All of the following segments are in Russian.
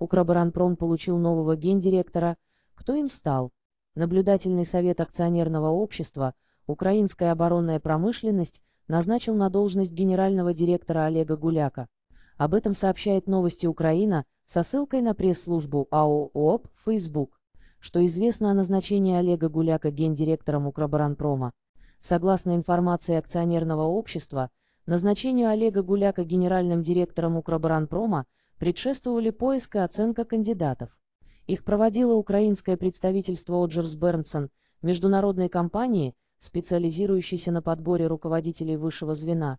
Укроборонпром получил нового гендиректора. Кто им стал? Наблюдательный совет акционерного общества «Украинская оборонная промышленность» назначил на должность генерального директора Олега Гуляка. Об этом сообщает «Новости Украина» со ссылкой на пресс-службу АО ООП в Facebook. Что известно о назначении Олега Гуляка гендиректором Укроборонпрома? Согласно информации акционерного общества, назначению Олега Гуляка генеральным директором Укроборонпрома предшествовали поиск и оценка кандидатов. Их проводило украинское представительство Оджерс Бернсон, международной компании, специализирующейся на подборе руководителей высшего звена.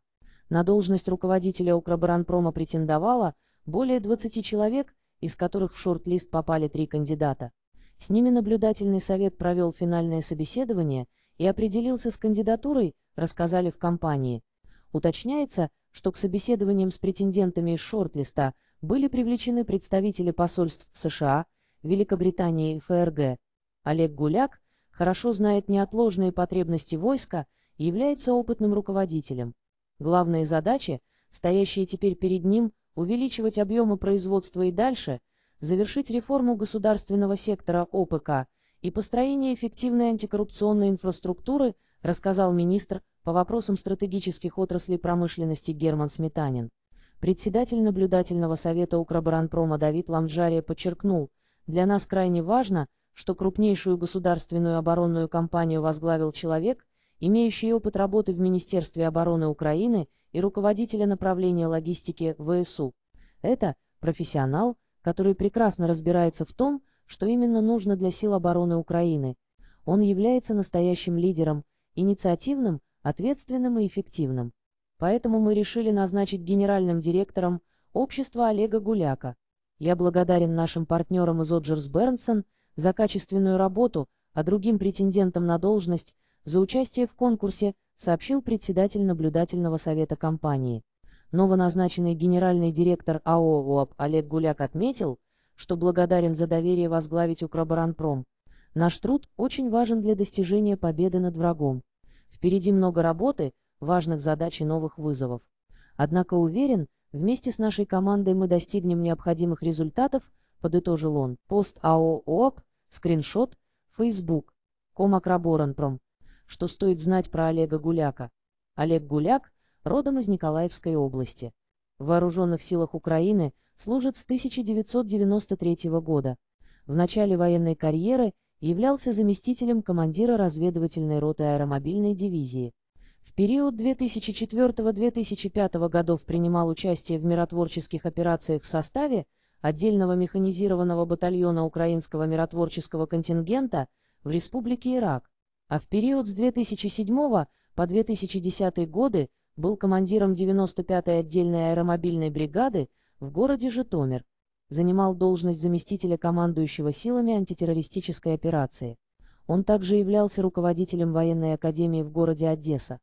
На должность руководителя Укроборонпрома претендовало более 20 человек, из которых в шорт-лист попали 3 кандидата. С ними наблюдательный совет провел финальное собеседование и определился с кандидатурой, рассказали в компании. Уточняется, что к собеседованиям с претендентами из шорт-листа были привлечены представители посольств США, Великобритании и ФРГ. Олег Гуляк хорошо знает неотложные потребности войска и является опытным руководителем. Главные задачи, стоящие теперь перед ним, увеличивать объемы производства и дальше, завершить реформу государственного сектора ОПК и построение эффективной антикоррупционной инфраструктуры, рассказал министр по вопросам стратегических отраслей промышленности Герман Сметанин. Председатель наблюдательного совета Укроборонпрома Давид Ланджария подчеркнул: «Для нас крайне важно, что крупнейшую государственную оборонную компанию возглавил человек, имеющий опыт работы в Министерстве обороны Украины и руководителя направления логистики ВСУ. Это профессионал, который прекрасно разбирается в том, что именно нужно для сил обороны Украины. Он является настоящим лидером, инициативным, ответственным и эффективным. Поэтому мы решили назначить генеральным директором общества Олега Гуляка. Я благодарен нашим партнерам из Оджерс Бернсон за качественную работу, а другим претендентам на должность за участие в конкурсе», сообщил председатель наблюдательного совета компании. Новоназначенный генеральный директор АО ООП Олег Гуляк отметил, что благодарен за доверие возглавить Укроборонпром. «Наш труд очень важен для достижения победы над врагом. Впереди много работы, важных задач и новых вызовов. Однако уверен, вместе с нашей командой мы достигнем необходимых результатов», подытожил он. Пост АО ООП, скриншот, Facebook, Укроборонпром. Что стоит знать про Олега Гуляка? Олег Гуляк родом из Николаевской области. В Вооруженных силах Украины служит с 1993 года. В начале военной карьеры являлся заместителем командира разведывательной роты аэромобильной дивизии. В период 2004-2005 годов принимал участие в миротворческих операциях в составе отдельного механизированного батальона украинского миротворческого контингента в Республике Ирак, а в период с 2007 по 2010 годы был командиром 95-й отдельной аэромобильной бригады в городе Житомир. Занимал должность заместителя командующего силами антитеррористической операции. Он также являлся руководителем военной академии в городе Одесса.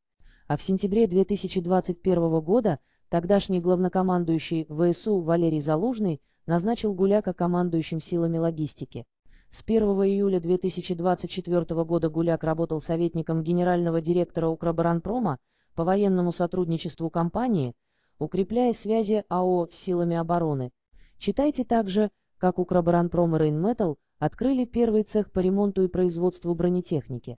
А в сентябре 2021 года тогдашний главнокомандующий ВСУ Валерий Залужный назначил Гуляка командующим силами логистики. С 1 июля 2024 года Гуляк работал советником генерального директора Укроборонпрома по военному сотрудничеству компании, укрепляя связи АО с силами обороны. Читайте также, как Укроборонпром и Rainmetal открыли первый цех по ремонту и производству бронетехники.